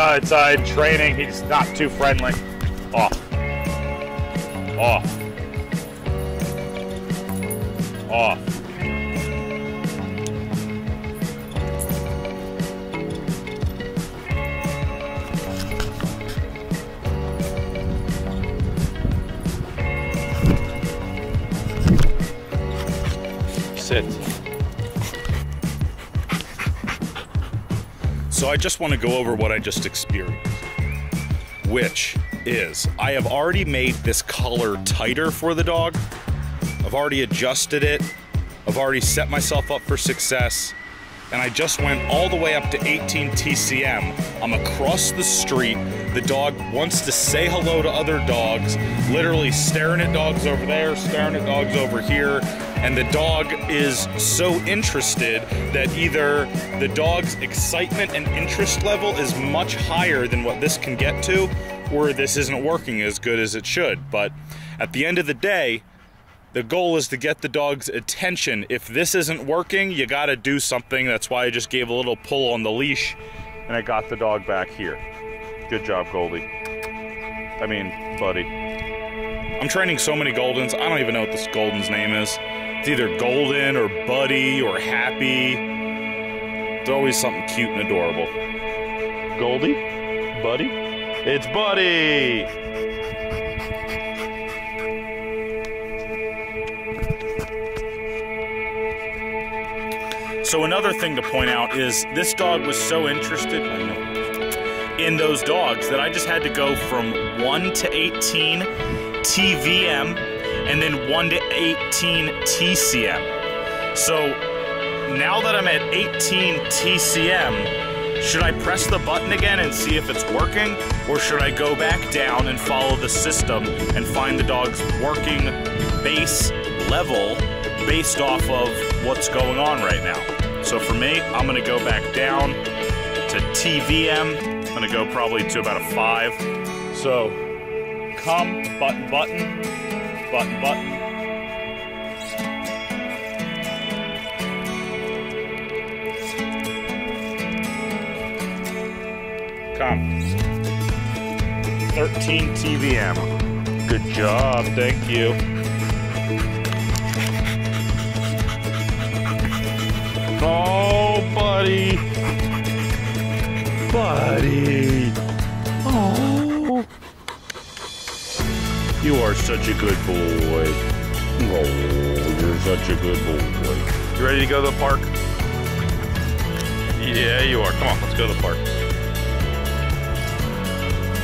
Outside training, he's not too friendly. Off. Off. Off. Sit. So I just want to go over what I just experienced, which is I have already made this collar tighter for the dog. I've already adjusted it. I've already set myself up for success. And I just went all the way up to 18 TCM. I'm across the street. The dog wants to say hello to other dogs, literally staring at dogs over there, staring at dogs over here. And the dog is so interested that either the dog's excitement and interest level is much higher than what this can get to, or this isn't working as good as it should. But at the end of the day, the goal is to get the dog's attention. If this isn't working, you gotta do something. That's why I just gave a little pull on the leash and I got the dog back here. Good job, Goldie. I mean, buddy. I'm training so many Goldens, I don't even know what this Golden's name is. It's either Golden or Buddy or Happy. There's always something cute and adorable. Goldie? Buddy? It's Buddy! So another thing to point out is this dog was so interested in those dogs that I just had to go from 1 to 18 TVM. And then 1 to 18 TCM. So now that I'm at 18 TCM, should I press the button again and see if it's working? Or should I go back down and follow the system and find the dog's working base level based off of what's going on right now? So for me, I'm gonna go back down to TVM. I'm gonna go probably to about a 5. So come, button, button. Button, button. Come. 13 TVM. Good job, thank you. Oh, buddy. Buddy. Oh. You are such a good boy. Oh, you're such a good boy. You ready to go to the park? Yeah, you are. Come on, let's go to the park.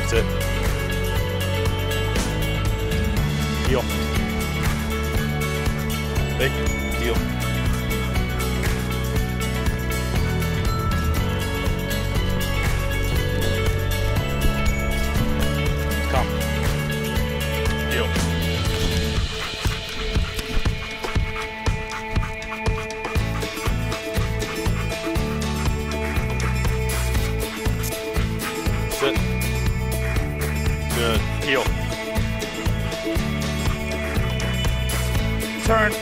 Sit. Heel. Hey, heel. Good. Heel. Turn.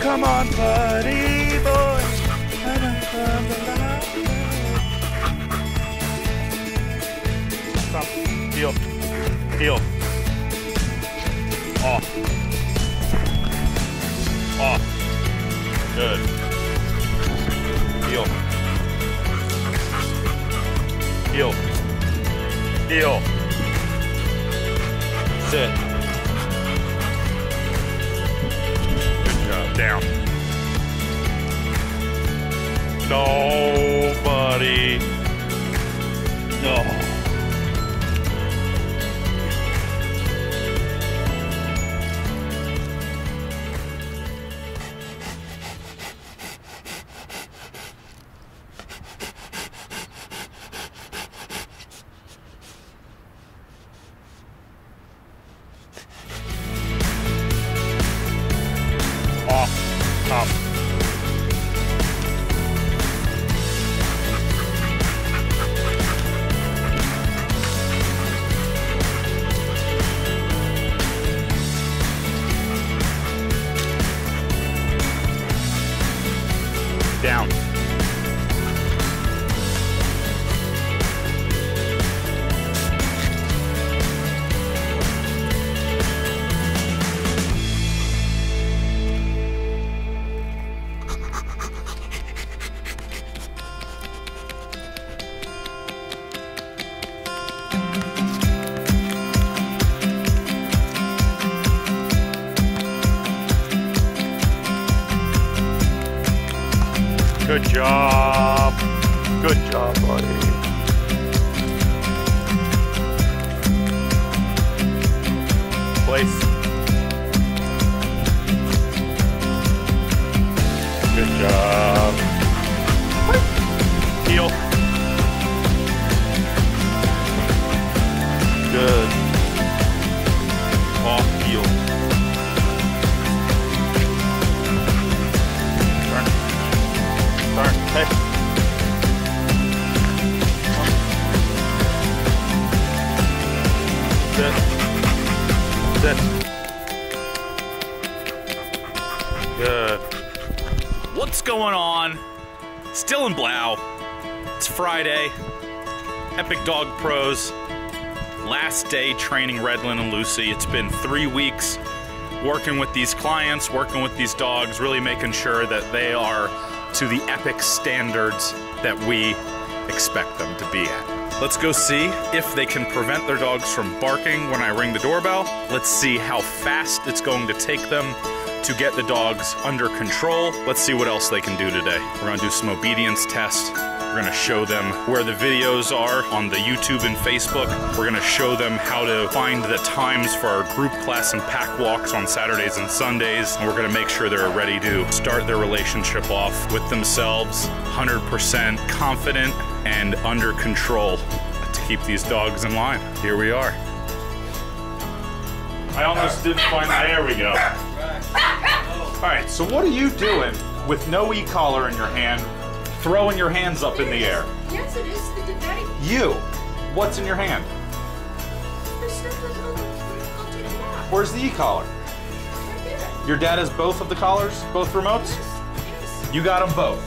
Come on, buddy boy. Stop. Heel. heel, off, off, good, heel, heel, heel, sit, good job, down, no, buddy, no. Up. Down. Good job. Good job, buddy. Place. Good job. Heel. Good. Off heel. Hey. Sit. Good. What's going on? Still in Blau. It's Friday. Epic Dog Pros. Last day training Redland and Lucy. It's been 3 weeks working with these clients, working with these dogs, really making sure that they are to the epic standards that we expect them to be at. Let's go see if they can prevent their dogs from barking when I ring the doorbell. Let's see how fast it's going to take them to get the dogs under control. Let's see what else they can do today. We're gonna do some obedience tests. We're gonna show them where the videos are on the YouTube and Facebook. We're gonna show them how to find the times for our group class and pack walks on Saturdays and Sundays. And we're gonna make sure they're ready to start their relationship off with themselves, 100% confident and under control to keep these dogs in line. Here we are. I almost didn't find, there we go. All right, so what are you doing with no e-collar in your hand? Throwing your hands up in the air. Yes, it is the debate. You, what's in your hand? Where's the e-collar? Your dad has both of the collars, both remotes? You got them both?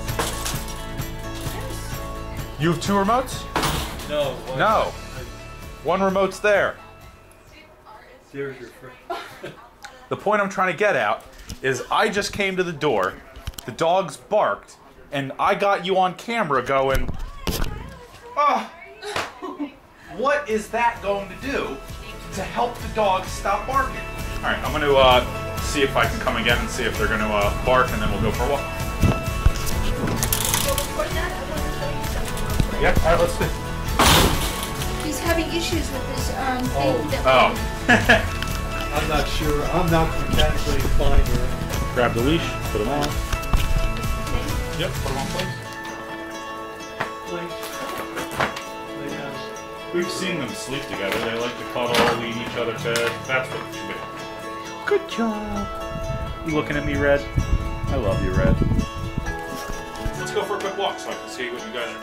You have two remotes? No. No. One remote's there. There's your friend. The point I'm trying to get out is I just came to the door, the dogs barked, and I got you on camera going, oh, what is that going to do to help the dogs stop barking? All right, I'm going to see if I can come again and see if they're going to bark, and then we'll go for a walk. Yeah, all right, let's see. He's having issues with this thing that... Oh. I'm not sure. I'm not exactly fine here. Grab the leash, put them on. Yep, put them on place. We've seen them sleep together. They like to cuddle, lean each other to bed. That's what it should be. Good job. You looking at me, Red? I love you, Red. Let's go for a quick walk so I can see what you guys are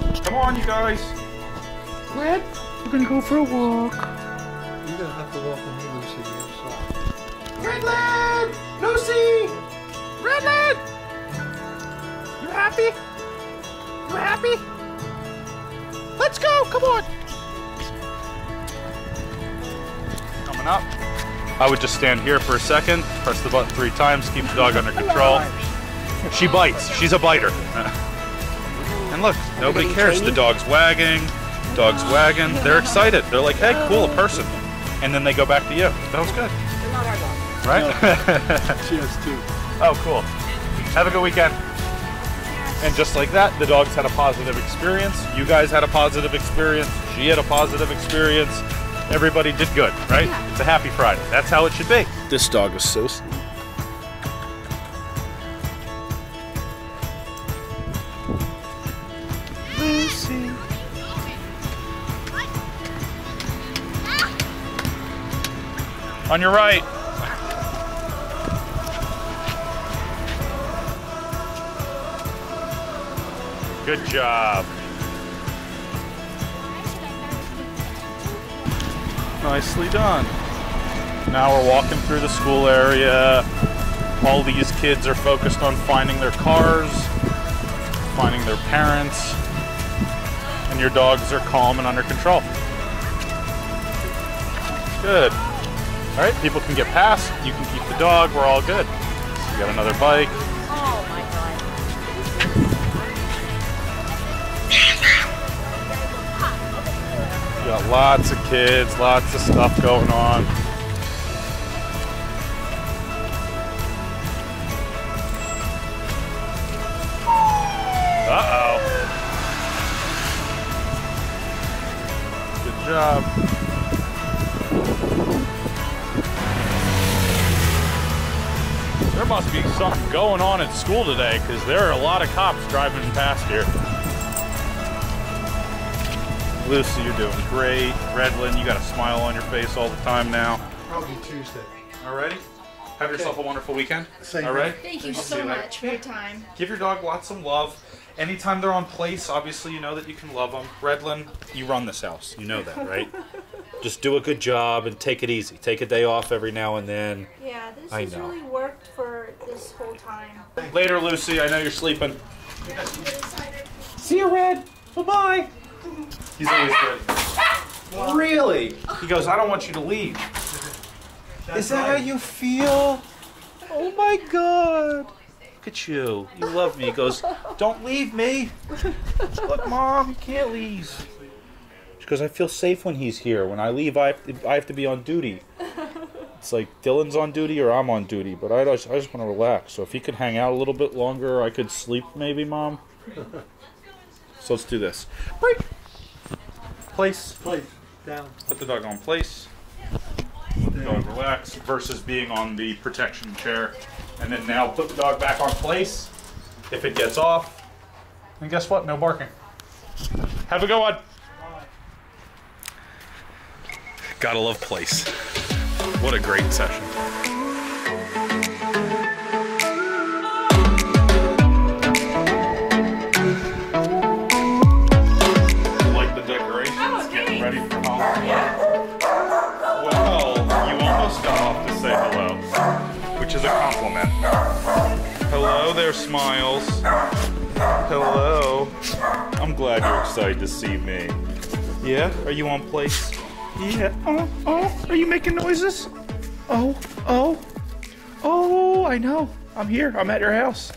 doing. Come on, you guys. Red, we're going to go for a walk. You're going to have to walk with me, Lucy. I'm sorry. Redland! Lucy! Redland! You happy? You happy? Let's go! Come on! loosen up. I would just stand here for a second, press the button 3 times, keep the dog under control. She bites. She's a biter. And look, nobody cares. The dog's wagging. Dog's wagging. They're excited. They're like, hey, cool, a person. And then they go back to you. That was good. They're not our dogs. Right? She has 2. Oh, cool. Have a good weekend. And just like that, the dogs had a positive experience. You guys had a positive experience. She had a positive experience. Everybody did good, right? Yeah. It's a happy Friday. That's how it should be. This dog is so sweet. Lucy. On your right. Good job. Nicely done. Now we're walking through the school area. All these kids are focused on finding their cars, finding their parents, and your dogs are calm and under control. Good. All right, people can get past. You can keep the dog. We're all good. So we got another bike. Oh my God. You got lots of kids, lots of stuff going on. Uh-oh. Good job. There must be something going on at school today, because there are a lot of cops driving past here. Lucy, you're doing great. Redlin, you got a smile on your face all the time now. Probably Tuesday. Alrighty. Have yourself a wonderful weekend. Alright. Thank you so much for your time. Give your dog lots of love. Anytime they're on place, obviously you know that you can love them. Redlin, you run this house. You know that, right? Just do a good job and take it easy. Take a day off every now and then. Yeah, this has really worked for this whole time. Later, Lucy. I know you're sleeping. Yeah, see you, Red. Bye-bye. He's always good. Really? He goes, I don't want you to leave. Is that how you feel? Oh my God. Look at you. You love me. He goes, don't leave me. Look, Mom, you can't leave. She goes, I feel safe when he's here. When I leave, I have to be on duty. It's like Dylan's on duty or I'm on duty, but I just want to relax. So if he could hang out a little bit longer, I could sleep maybe, Mom. So let's do this. Break. Place. Place. Down. Put the dog on place. Let the dog relax versus being on the protection chair. And then now put the dog back on place. If it gets off. And guess what? No barking. Have a good one. Gotta love place. What a great session. Smiles. Hello. I'm glad you're excited to see me. Yeah? Are you on place? Yeah. Oh, oh. Are you making noises? Oh, oh. Oh, I know. I'm here. I'm at your house.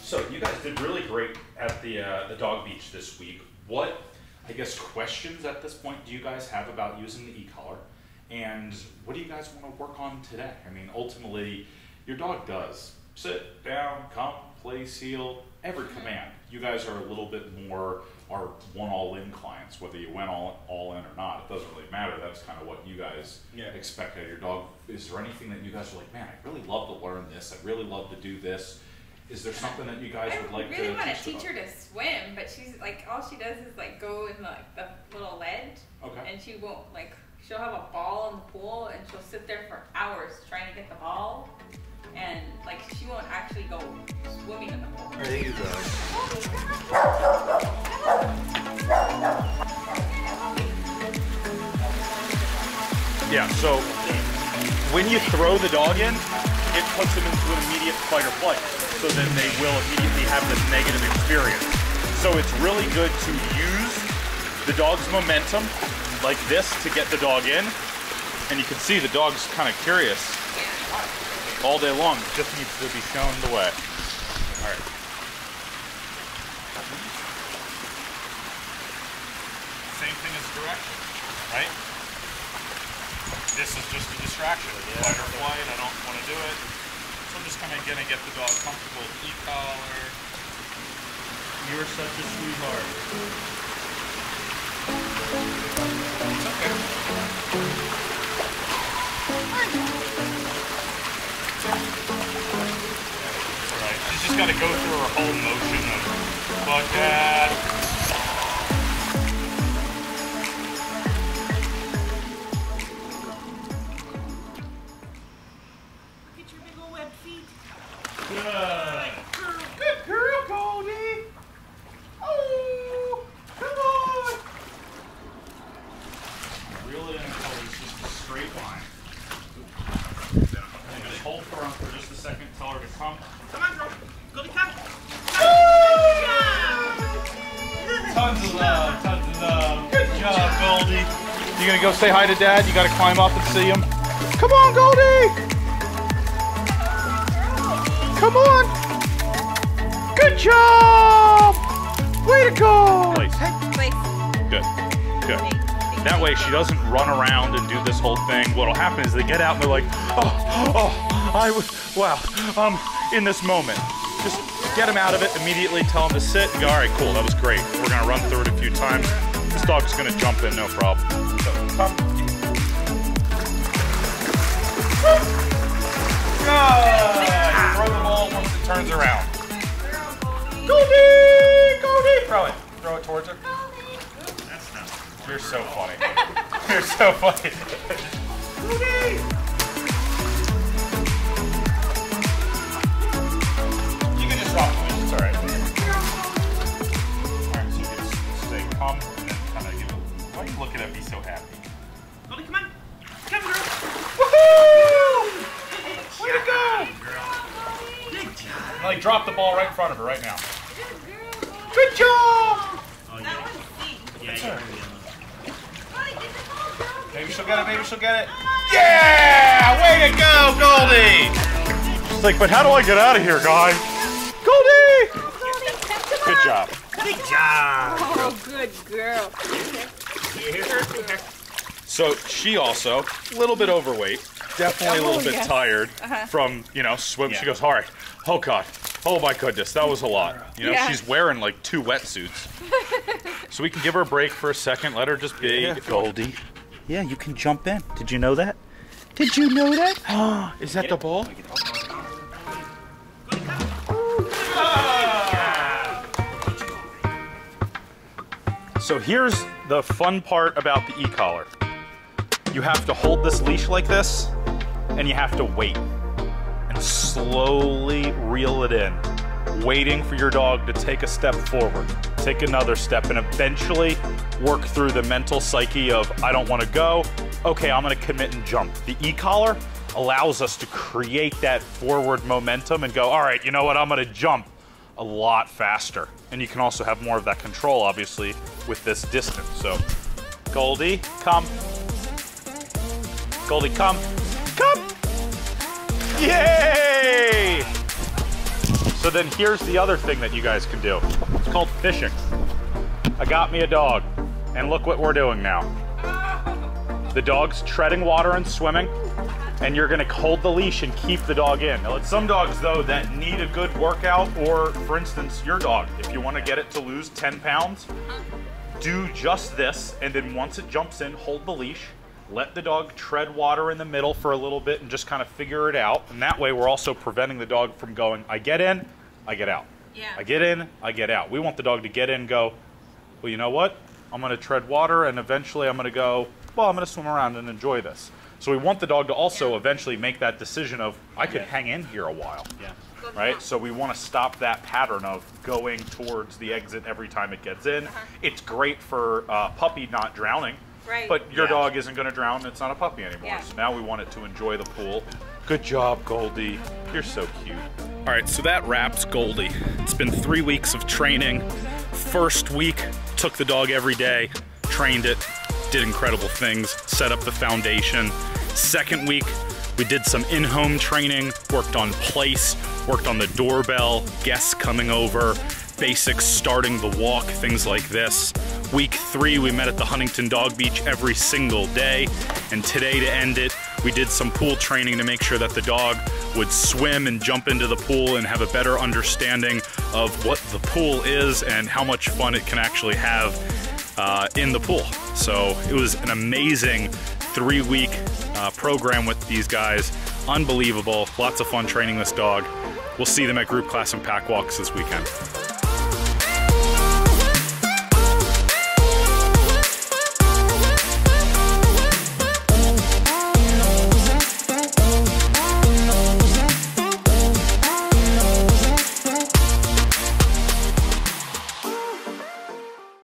So you guys did really great at the dog beach this week. What, I guess, questions at this point do you guys have about using the e-collar? And what do you guys want to work on today? I mean, ultimately, your dog does sit, down, come, place, heel, every command. You guys are a little bit more our one all-in clients, whether you went all in or not. It doesn't really matter. That's kind of what you guys expect out of your dog. Is there anything that you guys are like, man, I'd really love to learn this. I'd really love to do this. Is there something that you guys would like to want to teach her to swim, but she's like, all she does is like go in like the little ledge, and she won't like, she'll have a ball in the pool and she'll sit there for hours trying to get the ball. And like she won't actually go swimming in the pool. There you go. Yeah, so when you throw the dog in, it puts them into an immediate fight or flight. So then they will immediately have this negative experience. So it's really good to use the dog's momentum like this to get the dog in. And you can see the dog's kind of curious all day long. It just needs to be shown the way. All right. Same thing as direction, right? This is just a distraction. Yeah. White or white, I don't want to do it. So I'm just kind of going to get the dog comfortable with e-collar. You're such a sweetheart. It's okay. It's all right. She's just got to go through her whole motion of butt dad. You're gonna go say hi to Dad. You gotta climb up and see him. Come on, Goldie! Come on! Good job! Way to go! Place. Good. Good. That way she doesn't run around and do this whole thing. What'll happen is they get out and they're like, wow, I'm in this moment. Just get them out of it immediately. Tell them to sit. And go, all right, cool. That was great. We're gonna run through it a few times. This dog's gonna jump in, no problem. So, pop. Ah, throw the ball once it turns around. Goldie! Goldie! Throw it. Throw it towards her. That's not. You're so funny. You're so funny. Goldie! You can just rock the leash, it's alright. Alright, so you can just stay calm. Why are you looking at me so happy? Goldie, come on. Come on, girl. Woohoo! Way to go! Good job. Like, drop the ball right in front of her right now. Good job! Oh, yeah. That one's yeah, yeah, yeah. Maybe she'll get it, maybe she'll get it. Yeah! Way to go, Goldie! She's like, but how do I get out of here, guys? Goldie! Goldie, good job. Good job. Oh, good girl. So she also, a little bit overweight, definitely a little bit tired from, you know, swim. Yeah. She goes, all right, oh God, oh my goodness, that was a lot. You know, she's wearing like 2 wetsuits. So we can give her a break for a second, let her just be. Yeah. Goldie. Yeah, you can jump in. Did you know that? Did you know that? Oh, is that the ball? So here's the fun part about the e-collar. You have to hold this leash like this, and you have to wait and slowly reel it in, waiting for your dog to take a step forward, take another step, and eventually work through the mental psyche of, I don't want to go, okay, I'm going to commit and jump. The e-collar allows us to create that forward momentum and go, all right, you know what, I'm going to jump a lot faster. And you can also have more of that control, obviously, with this distance. So, Goldie, come. Goldie, come. Come! Yay! So then here's the other thing that you guys can do. It's called fishing. I got me a dog, and look what we're doing now. The dog's treading water and swimming, and you're gonna hold the leash and keep the dog in. Now, some dogs though that need a good workout, or for instance, your dog, if you wanna get it to lose 10 pounds, do just this, and then once it jumps in, hold the leash, let the dog tread water in the middle for a little bit and just kind of figure it out. And that way we're also preventing the dog from going, I get in, I get out. Yeah. I get in, I get out. We want the dog to get in and go, well, you know what? I'm gonna tread water and eventually I'm gonna go, well, I'm gonna swim around and enjoy this. So we want the dog to also eventually make that decision of, I could hang in here a while, right? So we want to stop that pattern of going towards the exit every time it gets in. It's great for puppy not drowning, but your dog isn't going to drown. It's not a puppy anymore. So now we want it to enjoy the pool. Good job, Goldie. You're so cute. All right, so that wraps Goldie. It's been 3 weeks of training. First week, took the dog every day, trained it. did incredible things, set up the foundation. Second week, we did some in-home training, worked on place, worked on the doorbell, guests coming over, basics, starting the walk, things like this. Week three, we met at the Huntington Dog Beach every single day. And today to end it, we did some pool training to make sure that the dog would swim and jump into the pool and have a better understanding of what the pool is and how much fun it can actually have in the pool. So it was an amazing three-week program with these guys. Unbelievable, lots of fun training this dog. We'll see them at group class and pack walks this weekend.